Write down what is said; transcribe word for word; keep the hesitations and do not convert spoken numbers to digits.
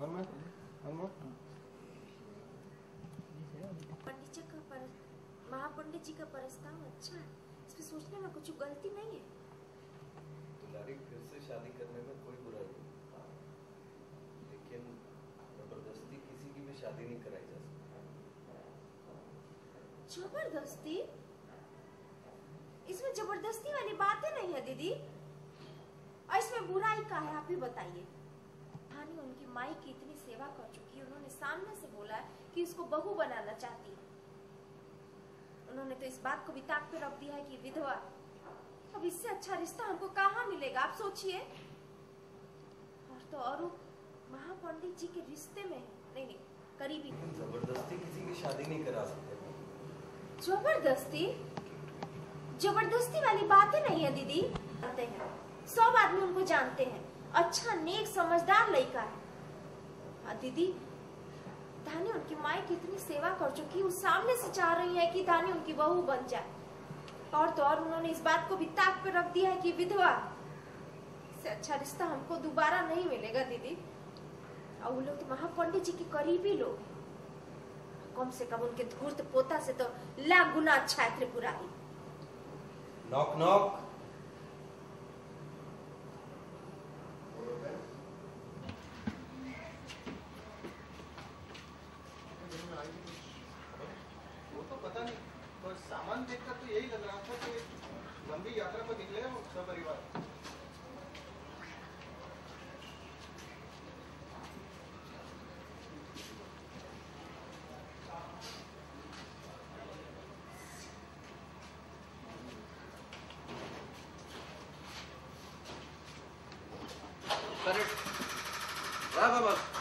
One more. One more. पंडित जी का पर महापंडित जी का प्रस्ताव अच्छा है, इसमें सोचने में कुछ गलती नहीं है। दुलारी फिर से शादी करने में कोई बुराई नहीं, लेकिन जबरदस्ती किसी की भी शादी नहीं कराई जा सकती। जबरदस्ती? इसमें जबरदस्ती वाली बातें नहीं है दीदी, और इसमें बुराई का है? आप ही बताइए। हानी उनकी माई की इतनी सेवा कर चुकी है, उन्होंने सामने से बोला है कि इसको बहू बनाना चाहती है। उन्होंने तो इस बात को भी ताक पे रख दिया है कि विधवा। अब इससे अच्छा रिश्ता हमको कहाँ मिलेगा, आप सोचिए। और तो और महापंडित जी के रिश्ते में नहीं नहीं करीबी। जबरदस्ती किसी की शादी नहीं करा सकते। जबरदस्ती? जबरदस्ती वाली बातें नहीं है दीदी। जानते हैं, सब आदमी उनको जानते हैं, अच्छा नेक समझदार लड़का है। हाँ दीदी, धानी उनकी माई की इतनी सेवा कर चुकी, वो सामने से चाह रही है कि धानी उनकी बहू बन जाए। और तो और उन्होंने इस बात को भी ताक पर रख दिया है कि विधवा। इससे अच्छा रिश्ता हमको दोबारा नहीं मिलेगा दीदी। और वो लोग तो महापंडित जी के करीबी लोग, कम से कम उनके धूर्त पोता से तो लाख गुना अच्छा है त्रिपुरारी। Knock knock. वो तो पता नहीं, तो सामान देखकर तो यही लग रहा था कि लंबी यात्रा पर निकले हैं सपरिवार। Baba baba